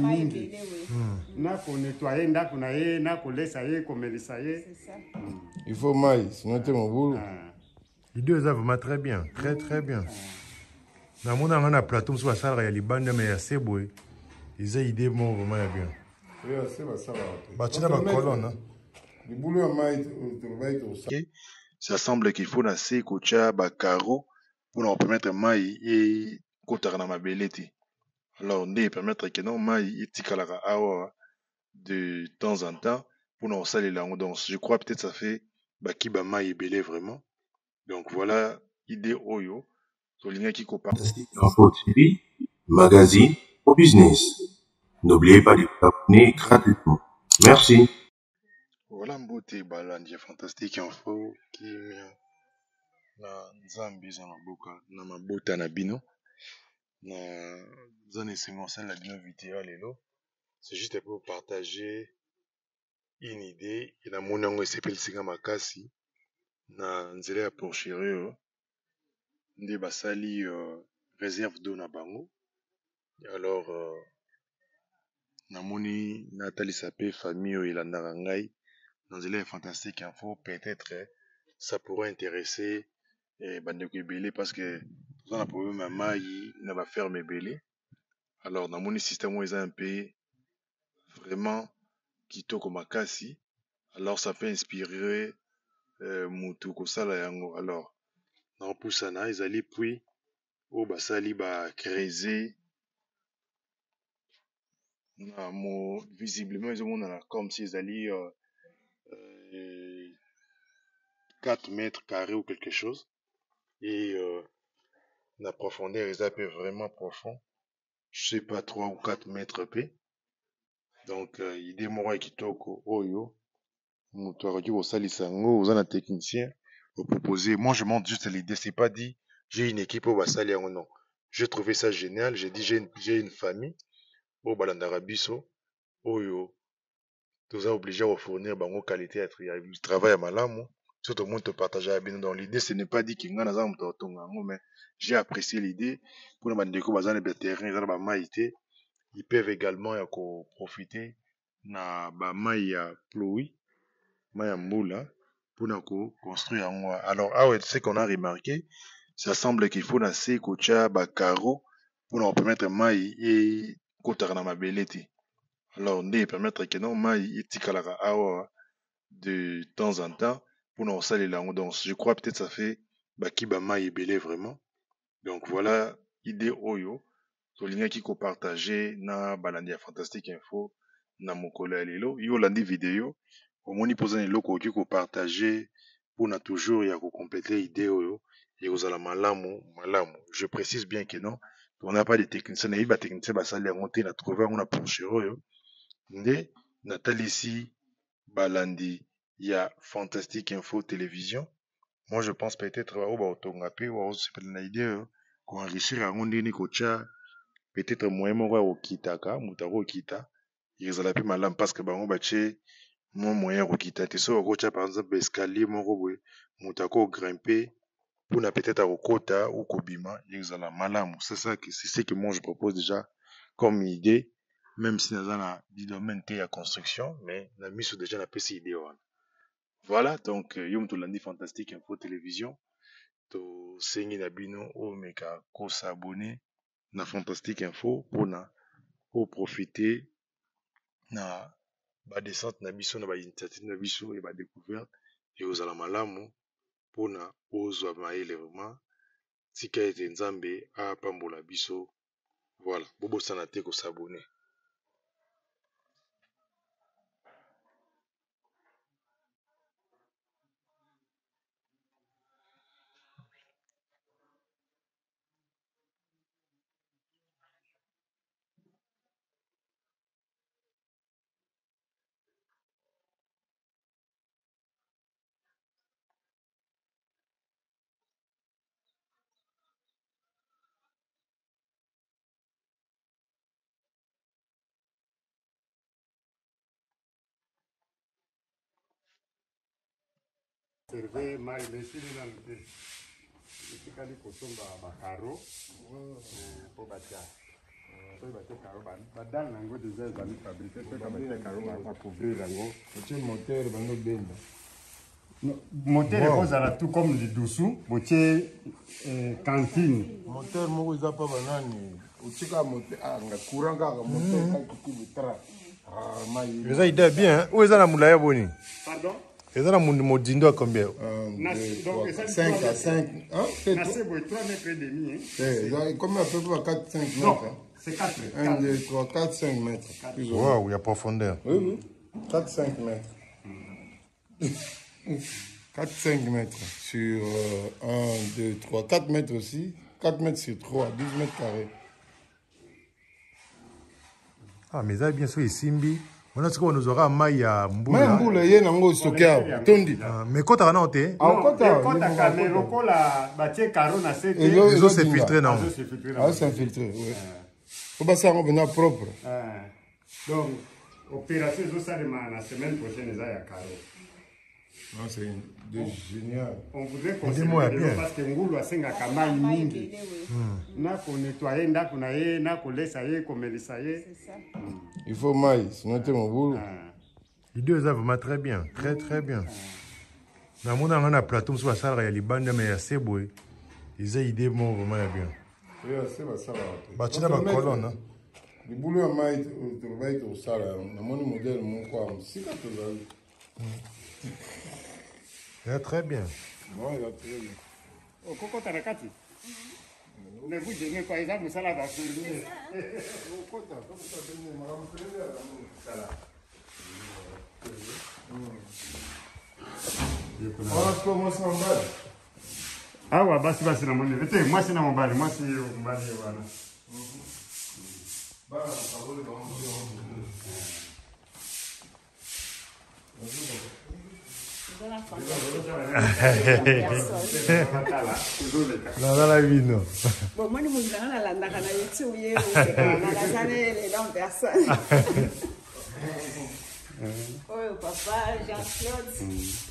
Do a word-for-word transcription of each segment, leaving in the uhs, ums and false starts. mingi na ko nettoyer nda kuna ye na ko laisser ye komelisa ye. C'est ça. Il faut maille, sinon tu mon boulot. Les deux œuvres très bien, très très bien. Dans mon on a plateau sur la salle, il y a les bandes mais assez beau. Ils ont idée mon vraiment bien. Oui, c'est ma salle. Bah tu n'as pas colonne. Le boulot maille travail tout ça. Ça semble qu'il faut lancer coacha bakaro pour leur permettre maille et coacha na mabeleti. Alors, nous permettre que non, maï, de temps en temps, pour nous saler la danse. Je crois peut-être ça fait, bah, qui, bah, maï, belé vraiment. Donc, voilà, idée Oyo, sur l'I N A qui copa. Fantastic Infos T V, magazine au business. N'oubliez pas de vous abonner gratuitement. Merci. Voilà, m'bote, bah, l'I N A Fantastic Infos, qui m'a, na, Zambi, Zanaboka, na, ma bote, Anabino. Na zone essentielle la bino vidéo lelo c'est juste pour partager une idée et la monango esepeli singa makasi na nzela ya porcherie nde basali réserve d'eau na bango alors na moni na talisa pe famille oyo elandaka ngai na nzela ya Fantastic Info peut-être ça pourrait intéresser et bandeko ebele parce que on a problème à maï, on va faire mes belles. Alors, dans mon système, ils ont un pays vraiment qui toko makasi. Alors, ça peut inspirer Moutou Kosala yango. Alors, dans Poussana, ils allaient puis au Basali ba Crézé. Visiblement, ils ont comme s'ils allaient quatre mètres carrés ou quelque chose. Et euh, la profondeur est vraiment profond. Je sais pas, trois ou quatre mètres P. Donc, il démora qui toque au yo. Au salisango, aux technicien, au proposer. Moi, je montre juste l'idée. C'est pas dit, j'ai une équipe au Bassali ou non. J'ai trouvé ça génial. J'ai dit, j'ai une, une famille au Balandarabiso, au yo. Tout ça obligé à fournir bango qualité à travail. Travail à Malamo. Tout le monde te partage dans l'idée, ce n'est pas dit qu'il y a un exemple de Tongango, mais j'ai apprécié l'idée. Pour les gens qui ont terrain, ils peuvent également profiter de la maille ploui, maille moula, pour construire. Alors, ce qu'on a remarqué, ça semble qu'il faut lancer coacha bakaro pour nous permettre maille et coacha na mabeleti. Alors, nous permettre que non maille et tikalara awa de temps en temps. Pour nous saler la danse. Je crois peut-être ça fait bah qui bah maï belé vraiment. Donc voilà idée Oyo. Sur l'I N A qui copartager na balandia Fantastic Info na mon collègue lelo. Yo landi vidéo. Au moni posant les locaux qui copartager pour na toujours y a compléter idée Oyo. Et vous allez malamu malamu. Je précise bien que non. On n'a pas de technicien. Il va technicien bah saler monter la trouver on a penché Oyo. Né Nathalie balandi. Il y a Fantastic Info Télévision. Moi, je pense peut-être au Bautongapé ou à une idée qu'on réussir à rendre une coacha. Peut-être moi, moi, au Kitaka, Moutaro Kita. Ils ont la plus malade parce que Baron Baché, mon moyen au Kita. Tu sais, au coacha, par exemple, escalier, mon robot, Moutako grimper pour la peut-être au Kota ou Kobima. Ils ont la malade. C'est ça que c'est ce que moi, je propose déjà comme idée, même si nous avons du domaine de la construction, mais la mise sur déjà la P C idéale. Voilà, donc, yom tout lundi Fantastic Info Télévision. To sengi na bino, o meka, ko s'abonner na Fantastic Info, pour na, o profiter, na, ba descente na biso, na ba initiative na biso, et ba découverte, et aux alamalamu, pour na, o zwa maele vraiment, tika ete nzambe, a pambola biso. Voilà, bobo sanate ko s'abonner. Servez maï, laissez les invités. Je suis calé pour tomber à Bacaro pour Batia. But dans l'angle des ailes, on fabrique ce qu'on appelle caroban à couvrir l'angle. C'est un moteur, on le baigne. Moteur, on a tout comme le dessous, on a cantine. Moteur, on a pas banane. On a moteur, courant, moteur, on a tra. Vous avez idée bien, où est la moulaya boni? Pardon? Et ça, mon dindo à combien? cinq à cinq. C'est trois mètres et demi. C'est combien à peu près quatre à cinq mètres? C'est quatre. un, deux, trois, quatre, cinq mètres. Waouh, il y a profondeur. Oui, oui. quatre à cinq mètres. quatre à cinq mètres sur un, deux, trois. quatre mètres aussi. quatre mètres sur trois, douze mètres carrés. Ah, mais ça, bien sûr, il simbi. Maintenant, ce qu'on nous aura, il y a Mboula. Mboula, il y a un gros stockage. Mais quand on a noté, on a les eaux s'infiltrent. Les eaux s'infiltrent, oui. Pour ça, on est propre. Donc, opération, ça, la semaine prochaine, il y a Caro. C'est génial. On voudrait qu'on se dise parce que Mboula, c'est un camal mingi. On a nettoyé, on a laissé, on a laissé. Il faut maïs, notez mon boulot. Les deux œuvres vont très bien, très très bien. Dans mon on a plateau sur la salle, il y a les bandes, mais il y a ces bois. Ils ont idée, moi, vraiment bien. Oui, c'est ma salle. Bah, tu n'as pas de colonne. Le boulot à maïs, tu vas être au salle. Dans mon modèle, mon quoi, c'est quand tu vas. Il est très bien. Bon, il est très bien. Au coco, t'as la carte? Ne vous gênez pas, ils ont ça là. Ah ouais, bah c'est mon bal. Moi c'est mon bal, moi c'est mon bal. Dans la vie, non. Bon, moi, je me suis dit, la lande,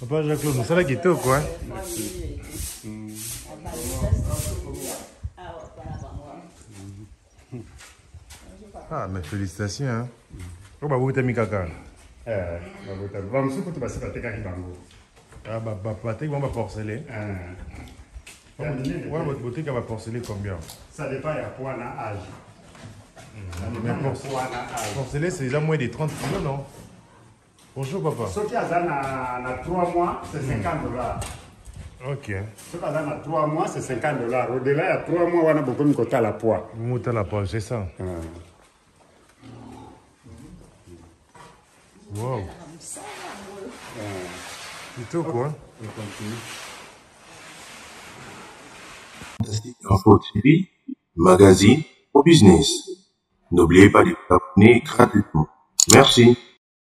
papa Jean-Claude, c'est la guitare, quoi. Ah, mais félicitations. Hein. Pourquoi vous avez mis caca? Eh, vous avez mis caca. Ah bah, bah, Patrick, on va porceler. Votre boutique va porceler combien? Ça dépend, il y a point à âge. Mais porceler, c'est déjà moins de trente kilos, non? Bonjour, papa. Ce qui a dans trois mois, c'est cinquante dollars. Ok. Ce qui a dans trois mois, c'est cinquante dollars. Au-delà, il y a trois mois, on a beaucoup de côté à la poids. Vous montez la poids, c'est ça. Wow. C'est tout quoi. Fantastic Infos T V, magazine au business. N'oubliez pas de vous abonner gratuitement. Merci.